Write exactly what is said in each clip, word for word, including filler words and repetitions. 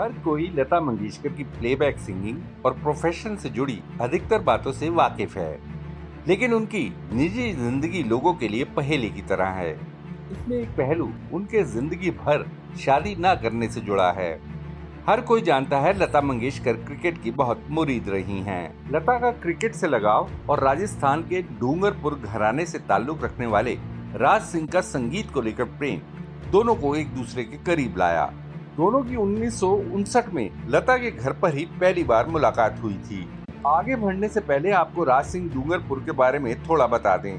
हर कोई लता मंगेशकर की playback singing और प्रोफेशन से जुड़ी अधिकतर बातों से वाकिफ है, लेकिन उनकी निजी जिंदगी लोगों के लिए पहेली की तरह है। इसमें एक पहलू उनके जिंदगी भर शादी ना करने से जुड़ा है। हर कोई जानता है लता मंगेशकर क्रिकेट की बहुत मुरीद रही हैं। लता का क्रिकेट से लगाव और राजस्थान के डूंगरपुर घराने से ताल्लुक रखने वाले राज सिंह का संगीत को लेकर प्रेम दोनों को एक दूसरे के करीब लाया। दोनों की उन्नीस सौ उनसठ में लता के घर पर ही पहली बार मुलाकात हुई थी। आगे बढ़ने से पहले आपको राज सिंह डूंगरपुर के बारे में थोड़ा बता दें।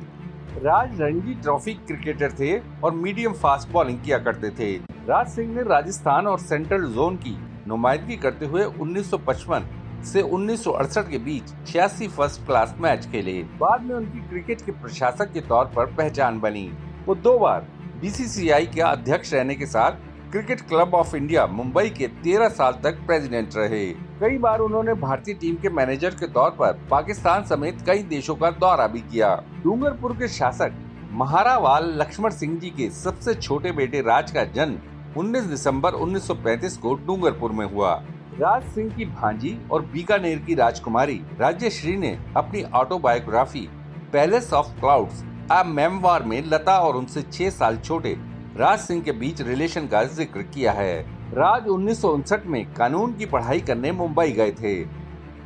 राज रणजी ट्रॉफी क्रिकेटर थे और मीडियम फास्ट बॉलिंग किया करते थे। राज सिंह ने राजस्थान और सेंट्रल जोन की नुमाइंदगी करते हुए उन्नीस सौ पचपन से उन्नीस सौ अड़सठ के बीच छियासी फर्स्ट क्लास मैच खेले। बाद में उनकी क्रिकेट के प्रशासक के तौर पर पहचान बनी। वो दो बार बी सी सी आई के अध्यक्ष रहने के साथ cricket club of India Mumbai के तेरह साल तक प्रेसिडेंट रहे। कई बार उन्होंने भारतीय टीम के मैनेजर के तौर पर पाकिस्तान समेत कई देशों का दौरा भी किया। डूंगरपुर के शासक महारावाल लक्ष्मण सिंह जी के सबसे छोटे बेटे राज का जन्म उन्नीस दिसंबर उन्नीस सौ पैंतीस को डूंगरपुर में हुआ। राज सिंह की भांजी और बीकानेर की राजकुमारी राज्यश्री ने अपनी autobiography palace of clouds a memoir में लता और उनसे छह साल छोटे राज सिंह के बीच रिलेशन का जिक्र किया है। राज उन्नीस सौ उनसठ में कानून की पढ़ाई करने मुंबई गए थे।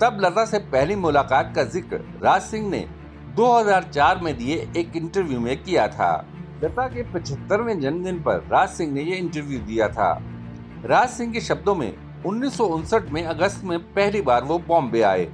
तब लता से पहली मुलाकात का जिक्र राज सिंह ने दो हज़ार चार में दिए एक इंटरव्यू में किया था। लता के पचहत्तरवें जन्मदिन पर राज सिंह ने ये इंटरव्यू दिया था। राज सिंह के शब्दों में उन्नीस सौ उनसठ में अगस्त में पहली बार वो बॉम्बे आए।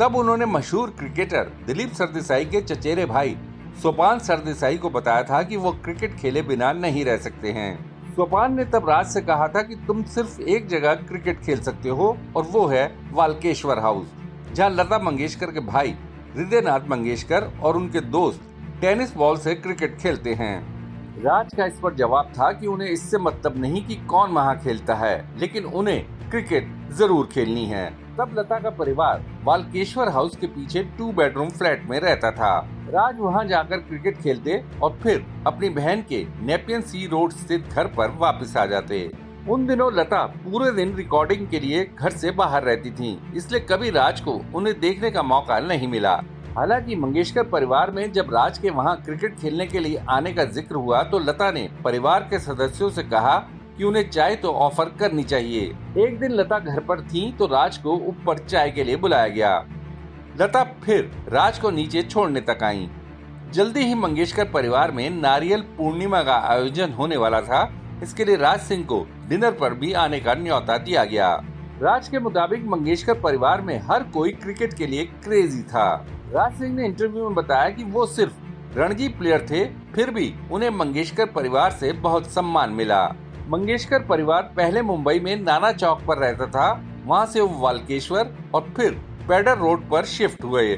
तब उन्होंने मशहूर क्रिकेटर दिलीप सरदेसाई के चचेरे भाई सोपान सरदे साई को बताया था कि वो क्रिकेट खेले बिना नहीं रह सकते हैं। सोपान ने तब राज से कहा था कि तुम सिर्फ एक जगह क्रिकेट खेल सकते हो और वो है वालकेश्वर हाउस, जहां लता मंगेशकर के भाई हृदय नाथ मंगेशकर और उनके दोस्त टेनिस बॉल से क्रिकेट खेलते हैं। राज का इस पर जवाब था कि उन्हें इससे मतलब नहीं कि कौन वहाँ खेलता है, लेकिन उन्हें क्रिकेट जरूर खेलनी है। तब लता का परिवार वालकेश्वर हाउस के पीछे टू बेडरूम फ्लैट में रहता था। राज वहां जाकर क्रिकेट खेलते और फिर अपनी बहन के नेपियन सी रोड स्थित घर पर वापस आ जाते। उन दिनों लता पूरे दिन रिकॉर्डिंग के लिए घर से बाहर रहती थीं, इसलिए कभी राज को उन्हें देखने का मौका नहीं मिला। हालांकि मंगेशकर परिवार में जब राज के वहां क्रिकेट खेलने के लिए आने का जिक्र हुआ तो लता ने परिवार के सदस्यों से कहा कि उन्हें चाय तो ऑफर करनी चाहिए। एक दिन लता घर पर थीं तो राज को ऊपर चाय के लिए बुलाया गया। लता फिर राज को नीचे छोड़ने तक आईं। जल्दी ही मंगेशकर परिवार में नारियल पूर्णिमा का आयोजन होने वाला था, इसके लिए राज सिंह को डिनर पर भी आने का न्योता दिया गया। राज के मुताबिक मंगेशकर परिवार में हर कोई क्रिकेट के लिए क्रेजी था। राज सिंह ने इंटरव्यू में बताया कि वो सिर्फ रणजी प्लेयर थे, फिर भी उन्हें मंगेशकर परिवार से बहुत सम्मान मिला। मंगेशकर परिवार पहले मुंबई में नाना चौक पर रहता था, वहाँ से वो वालकेश्वर और फिर पेडर रोड पर शिफ्ट हुए।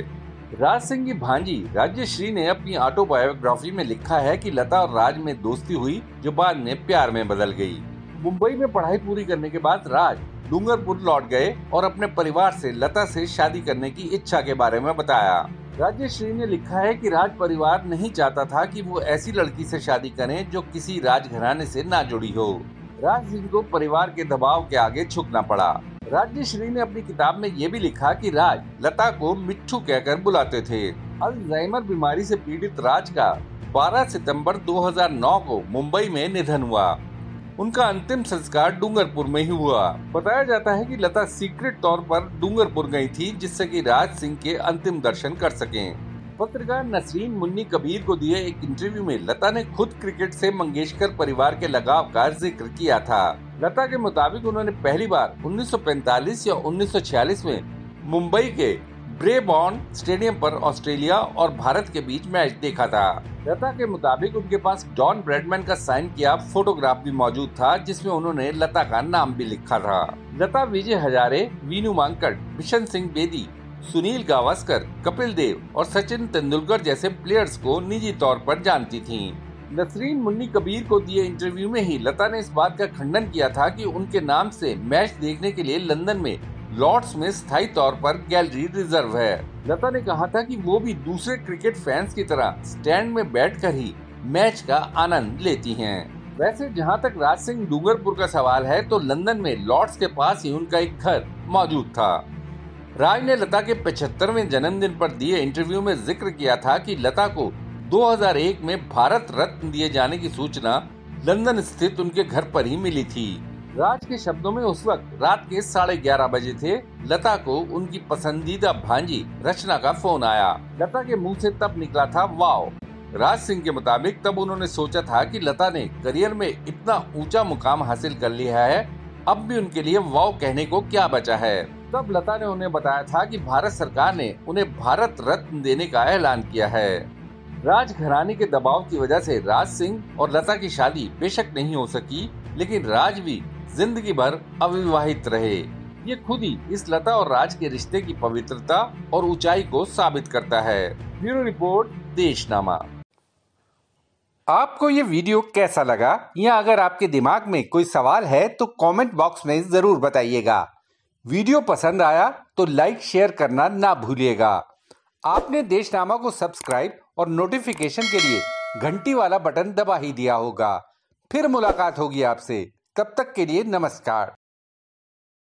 राज सिंह की भांजी राज्यश्री ने अपनी ऑटोबायोग्राफी में लिखा है कि लता और राज में दोस्ती हुई जो बाद में प्यार में बदल गई। मुंबई में पढ़ाई पूरी करने के बाद राज डूंगरपुर लौट गए और अपने परिवार से लता से शादी करने की इच्छा के बारे में बताया। राज्यश्री ने लिखा है कि राज परिवार नहीं चाहता था कि वो ऐसी लड़की से शादी करें जो किसी राजघराने से ना जुड़ी हो। राज सिंह को परिवार के दबाव के आगे झुकना पड़ा। राज्यश्री ने अपनी किताब में ये भी लिखा कि राज लता को मिट्ठू कहकर बुलाते थे। अल्जाइमर बीमारी से पीड़ित राज का बारह सितंबर दो हज़ार नौ को मुंबई में निधन हुआ। उनका अंतिम संस्कार डूंगरपुर में ही हुआ। बताया जाता है कि लता सीक्रेट तौर पर डूंगरपुर गई थी, जिससे कि राज सिंह के अंतिम दर्शन कर सकें। पत्रकार नसरीन मुन्नी कबीर को दिए एक इंटरव्यू में लता ने खुद क्रिकेट से मंगेशकर परिवार के लगाव का जिक्र किया था। लता के मुताबिक उन्होंने पहली बार उन्नीस सौ पैंतालीस या उन्नीस सौ छियालीस में मुंबई के ब्रेबॉर्न स्टेडियम पर ऑस्ट्रेलिया और भारत के बीच मैच देखा था। लता के मुताबिक उनके पास डॉन ब्रेडमैन का साइन किया फोटोग्राफ भी मौजूद था, जिसमें उन्होंने लता का नाम भी लिखा था। लता विजय हजारे, वीनू मांग, बिशन सिंह बेदी, सुनील गावस्कर, कपिल देव और सचिन तेंदुलकर जैसे प्लेयर्स को निजी तौर पर जानती थीं। नसरीन मुन्नी कबीर को दिए इंटरव्यू में ही लता ने इस बात का खंडन किया था कि उनके नाम से मैच देखने के लिए लंदन में लॉर्ड्स में स्थायी तौर पर गैलरी रिजर्व है। लता ने कहा था कि वो भी दूसरे क्रिकेट फैंस की तरह स्टैंड में बैठकर ही मैच का आनंद लेती हैं। वैसे जहां तक राज सिंह डूंगरपुर का सवाल है तो लंदन में लॉर्ड्स के पास ही उनका एक घर मौजूद था। राज ने लता के पचहत्तरवें जन्मदिन पर दिए इंटरव्यू में जिक्र किया था कि लता को दो हज़ार एक में भारत रत्न दिए जाने की सूचना लंदन स्थित उनके घर पर ही मिली थी। राज के शब्दों में उस वक्त रात के साढ़े ग्यारह बजे थे, लता को उनकी पसंदीदा भांजी रचना का फोन आया। लता के मुंह से तब निकला था वाओ। राज सिंह के मुताबिक तब उन्होंने सोचा था कि लता ने करियर में इतना ऊंचा मुकाम हासिल कर लिया है, अब भी उनके लिए वाव कहने को क्या बचा है। तब लता ने उन्हें बताया था कि भारत सरकार ने उन्हें भारत रत्न देने का ऐलान किया है। राज घराने के दबाव की वजह से राज सिंह और लता की शादी बेशक नहीं हो सकी, लेकिन राज भी जिंदगी भर अविवाहित रहे। ये खुद ही इस लता और राज के रिश्ते की पवित्रता और ऊंचाई को साबित करता है। Bureau report, Deshnama. आपको ये वीडियो कैसा लगा या अगर आपके दिमाग में कोई सवाल है तो कमेंट बॉक्स में जरूर बताइएगा। वीडियो पसंद आया तो लाइक शेयर करना ना भूलिएगा। आपने देशनामा को सब्सक्राइब और नोटिफिकेशन के लिए घंटी वाला बटन दबा ही दिया होगा। फिर मुलाकात होगी आपसे, तब तक के लिए नमस्कार।